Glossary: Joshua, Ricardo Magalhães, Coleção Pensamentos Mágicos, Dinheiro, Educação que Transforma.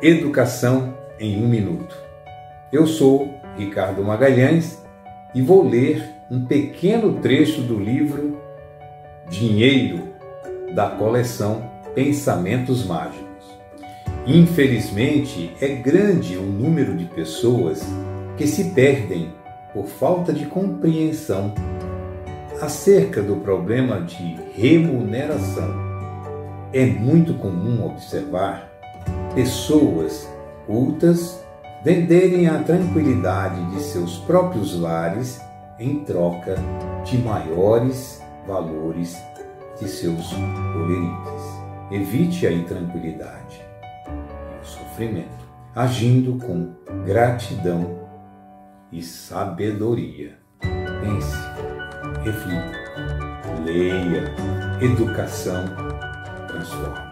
Educação em 1 minuto. Eu sou Ricardo Magalhães e vou ler um pequeno trecho do livro Dinheiro, da coleção Pensamentos Mágicos. Infelizmente, é grande o número de pessoas que se perdem por falta de compreensão acerca do problema de remuneração. É muito comum observar pessoas cultas venderem a tranquilidade de seus próprios lares em troca de maiores valores de seus colerites. Evite a intranquilidade e o sofrimento, agindo com gratidão e sabedoria. Pense, reflita, leia. Educação transforma.